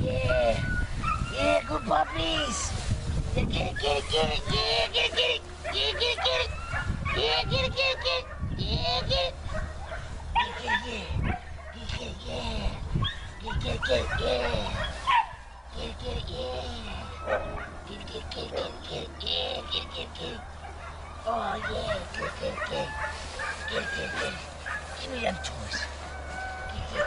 Yeah. Yeah, good puppies. Yeah, get it, get it, get it. Yeah, get it, get it. Yeah, get it, get it. Yeah, get it, get it, get it. Yeah, get it. Yeah, get it, yeah. Get it, get it, yeah. Get it, get it, yeah. Get it, get it, get it, yeah. Get it, get it, get it. Oh, yeah. Get it, get it, get it. Get it, get it, get it. Give me them toys. Get it, get it.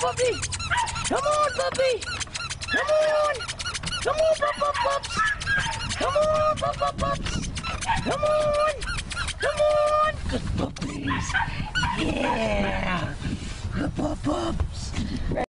Puppy. Come on, puppy! Come on! Come on, pups! Come on, pups! Come on! Come on! Good puppies! Yeah! Good pup!